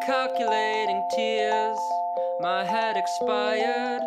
calculating tears, my head expired.